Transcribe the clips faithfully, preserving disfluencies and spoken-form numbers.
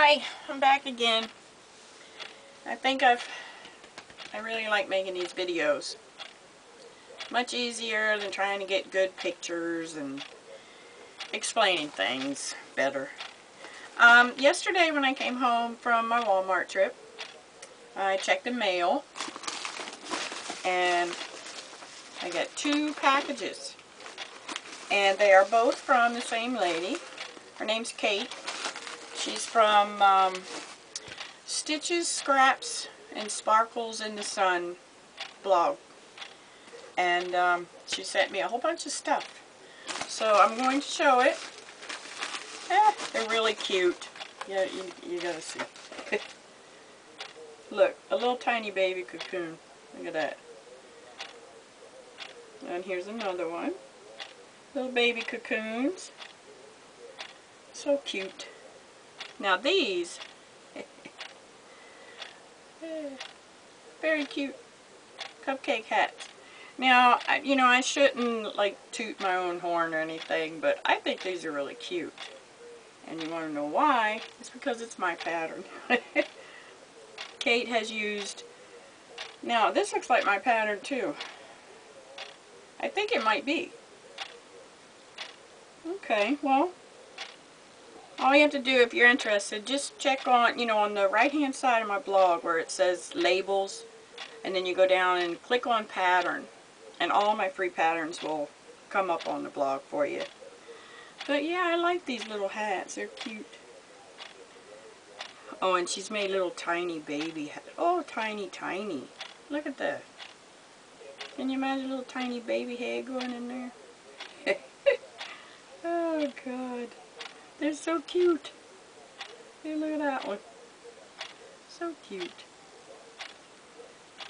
Hi, I'm back again. I think I've, I really like making these videos. Much easier than trying to get good pictures and explaining things better. Um, yesterday when I came home from my Walmart trip, I checked the mail and I got two packages. And they are both from the same lady. Her name's Kate. She's from um, Stitches, Scraps, and Sparkles in the Sun blog. And um, she sent me a whole bunch of stuff. So I'm going to show it. Eh, they're really cute. Yeah, you, you gotta see. Look, a little tiny baby cocoon. Look at that. And here's another one. Little baby cocoons. So cute. Now these, very cute cupcake hats. Now, I, you know, I shouldn't like toot my own horn or anything, but I think these are really cute. And you want to know why? It's because it's my pattern. Kate has used, now this looks like my pattern too. I think it might be. Okay, well. All you have to do if you're interested, just check on, you know, on the right hand side of my blog where it says labels, and then you go down and click on pattern, and all my free patterns will come up on the blog for you. But yeah, I like these little hats. They're cute. Oh, and she's made little tiny baby hats. Oh, tiny, tiny. Look at that. Can you imagine a little tiny baby head going in there? Oh, God. They're so cute. Hey, look at that one. So cute.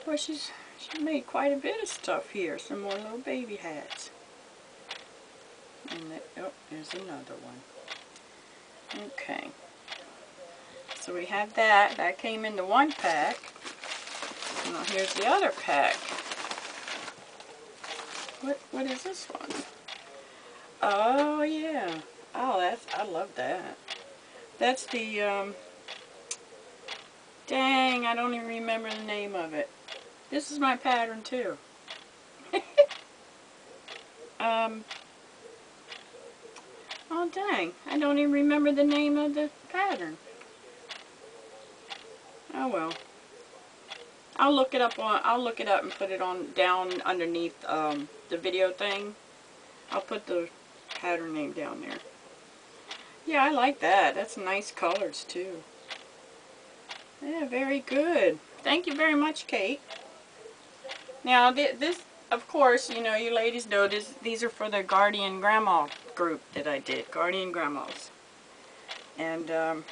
Well, she's she made quite a bit of stuff here. Some more little baby hats. And that, oh, there's another one. Okay. So we have that. That came into one pack. Now here's the other pack. What what is this one? Oh yeah. Oh, that's, I love that. That's the, um, dang, I don't even remember the name of it. This is my pattern, too. um, oh, dang, I don't even remember the name of the pattern. Oh, well. I'll look it up on, I'll look it up and put it on, down underneath, um, the video thing. I'll put the pattern name down there. Yeah, I like that. That's nice colors, too. Yeah, very good. Thank you very much, Kate. Now, this, of course, you know, you ladies know this, these are for the Guardian Grandma group that I did. Guardian Grandmas. And, um,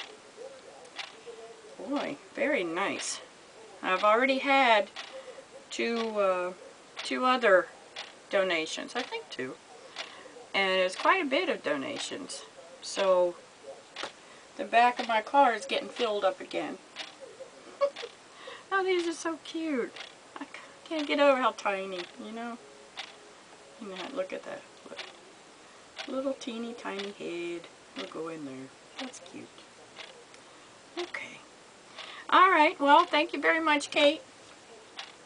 boy, very nice. I've already had two, uh, two other donations. I think two. And it's quite a bit of donations. So, the back of my car is getting filled up again. Oh, these are so cute. I can't get over how tiny, you know? You know, look at that. Look. Little teeny tiny head. We'll go in there. That's cute. Okay. Alright, well, thank you very much, Kate.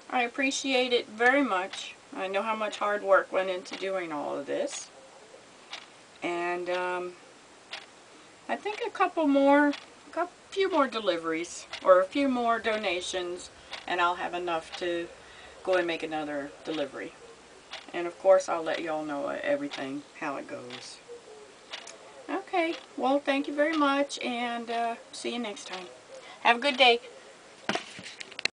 I appreciate it very much. I know how much hard work went into doing all of this. And, um... I think a couple more, a few more deliveries or a few more donations, and I'll have enough to go and make another delivery. And of course, I'll let y'all know everything, how it goes. Okay, well, thank you very much, and uh, see you next time. Have a good day.